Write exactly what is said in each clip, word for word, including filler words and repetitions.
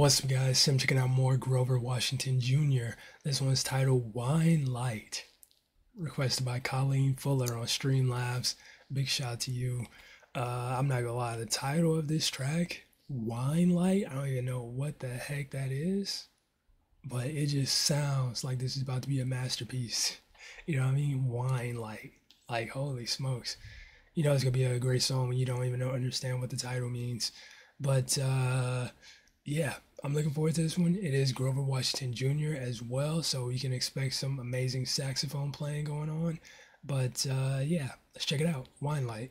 What's up guys, Sim checking out more Grover Washington Junior This one's titled Winelight, requested by Colleen Fuller on Streamlabs. Big shout out to you. Uh, I'm not gonna lie, the title of this track, Winelight, I don't even know what the heck that is, but it just sounds like this is about to be a masterpiece. You know what I mean? Winelight, like holy smokes. You know it's gonna be a great song when you don't even know, understand what the title means. But uh, yeah, I'm looking forward to this one. It is Grover Washington Junior as well, so you can expect some amazing saxophone playing going on. But uh, yeah, let's check it out. Winelight.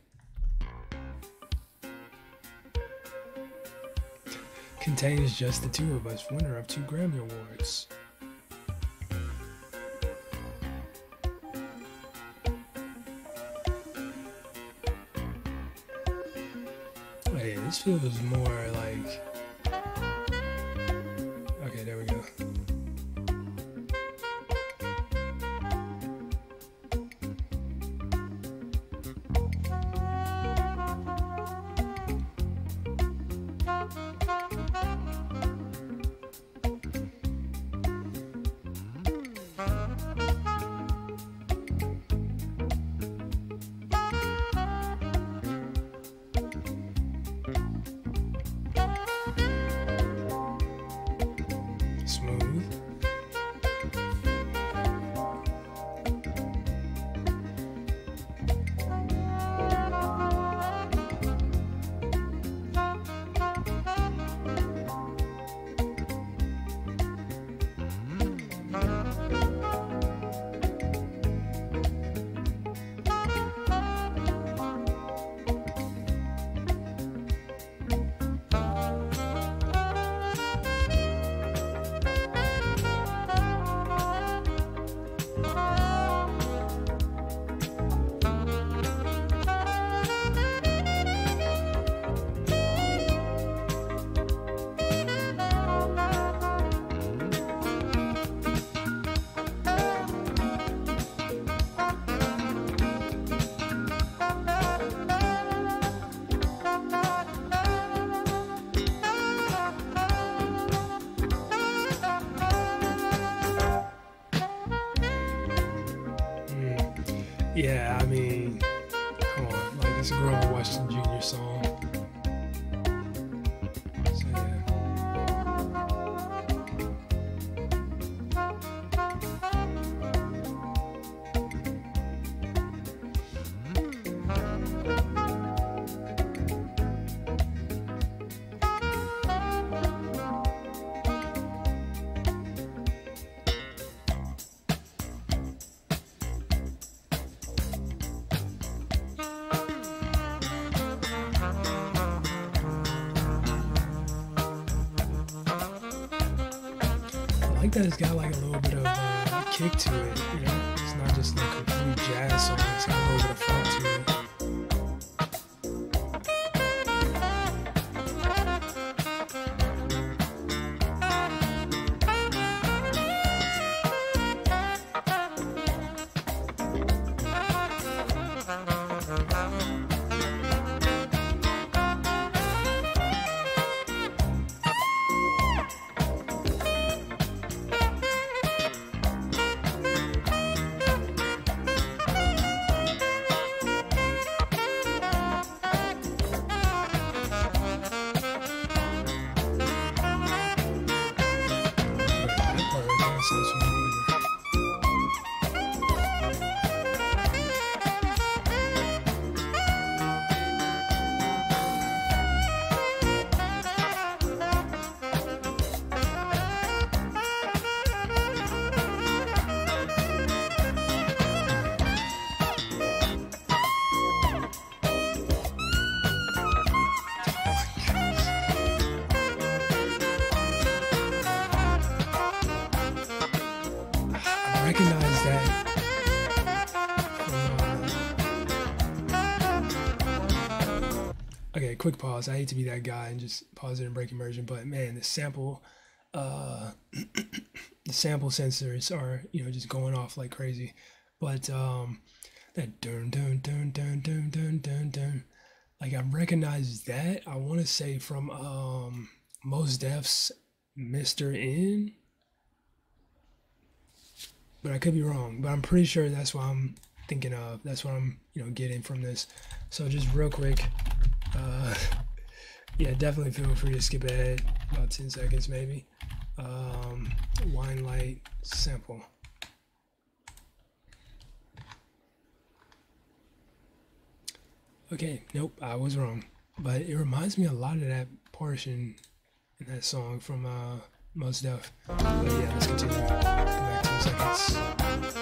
Contains just the two of us, winner of two Grammy Awards. Wait, this feels more like... Okay, there we go. Yeah, I mean, come on, like it's a Grover Washington Junior song. So I like that it's got like a little bit of uh, kick to it, you know? It's not just like a blue jazz song, it's got a little bit of funk to it. Recognize that. Um, okay, quick pause. I hate to be that guy and just pause it and break immersion, but man, the sample, uh, the sample sensors are, you know, just going off like crazy. But um, that dun dun dun dun dun dun dun dun, like I recognize that. I want to say from um Mos Def's Mister In? But I could be wrong, but I'm pretty sure that's what I'm thinking of. That's what I'm, you know, getting from this. So just real quick, uh, yeah, definitely feel free to skip ahead about ten seconds maybe. Um, Winelight sample. Okay, nope, I was wrong. But it reminds me a lot of that portion in that song from uh, Mos Def. But yeah, let's continue. Go back two seconds.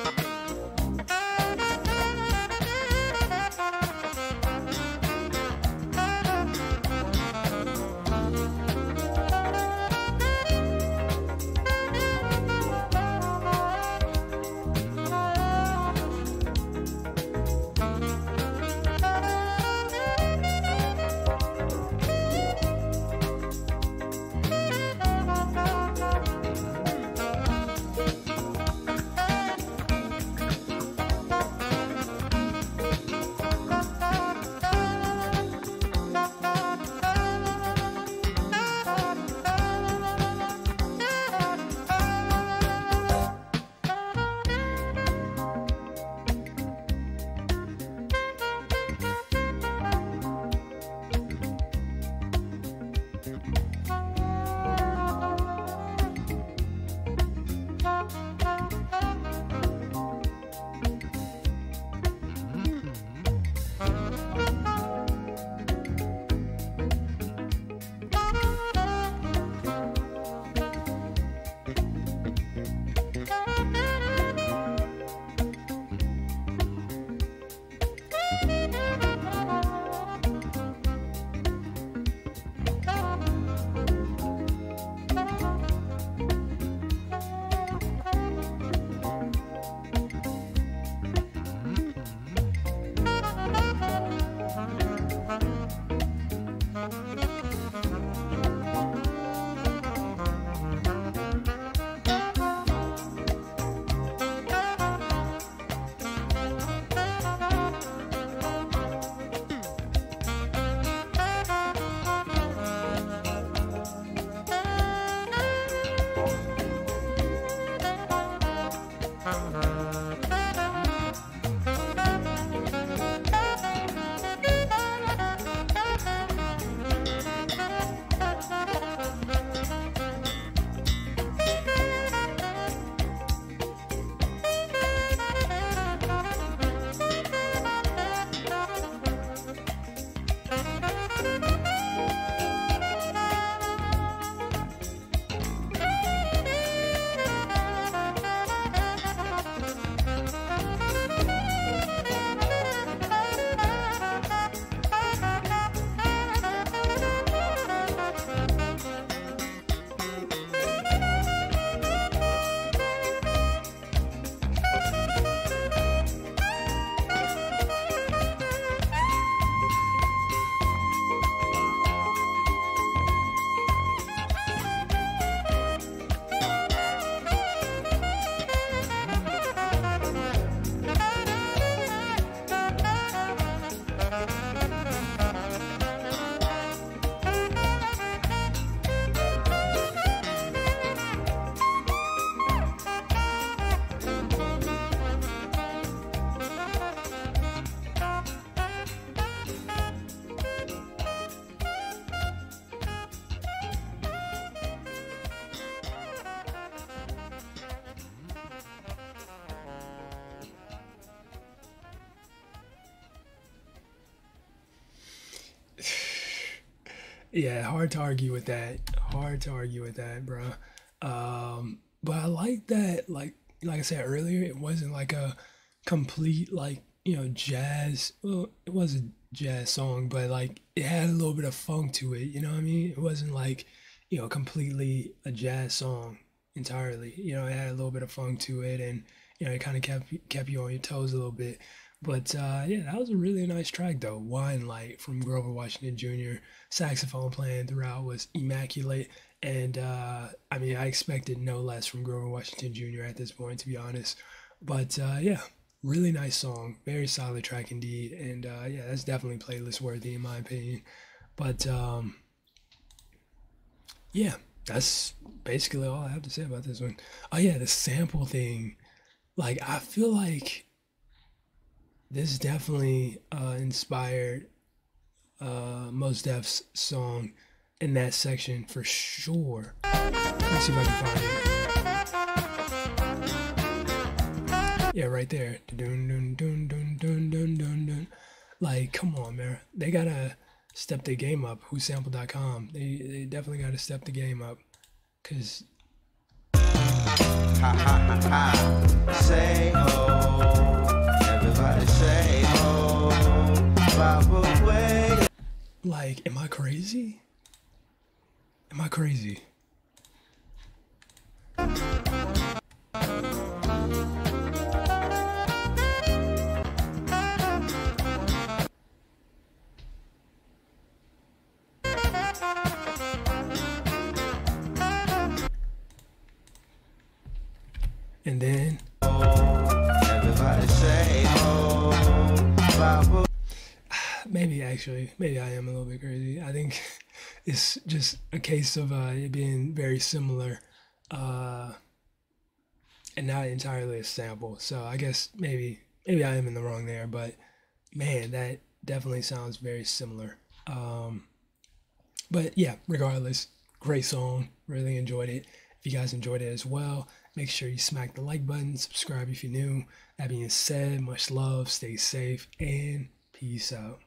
Yeah, hard to argue with that. Hard to argue with that, bro. Um, but I like that. Like, like I said earlier, it wasn't like a complete, like, you know, jazz. Well, it was a jazz song, but like it had a little bit of funk to it. You know what I mean? It wasn't like, you know, completely a jazz song entirely. You know, it had a little bit of funk to it, and you know, it kind of kept kept you on your toes a little bit. But uh, yeah, that was a really nice track though. Winelight from Grover Washington Junior Saxophone playing throughout was immaculate. And uh, I mean, I expected no less from Grover Washington Junior at this point, to be honest. But uh, yeah, really nice song. Very solid track indeed. And uh, yeah, that's definitely playlist worthy in my opinion. But um, yeah, that's basically all I have to say about this one. Oh yeah, the sample thing. Like, I feel like this definitely uh, inspired uh, Mos Def's song in that section for sure. Let's see if I can find it. Yeah, right there. Dun, dun, dun, dun, dun, dun, dun, dun. Like, come on, man. They gotta step their game up. who sampled dot com. They, they definitely gotta step the game up. Cause... Ha, ha, ha, ha. Say oh. Everybody say oh. Baba way. Like, am I crazy? Am I crazy? And then everybody say oh. Maybe actually, maybe I am a little bit crazy. I think it's just a case of uh, it being very similar uh, and not entirely a sample. So I guess maybe maybe I am in the wrong there, but man, that definitely sounds very similar. Um, but yeah, regardless, great song. Really enjoyed it. If you guys enjoyed it as well, make sure you smack the like button, subscribe if you're new. That being said, much love, stay safe, and peace out.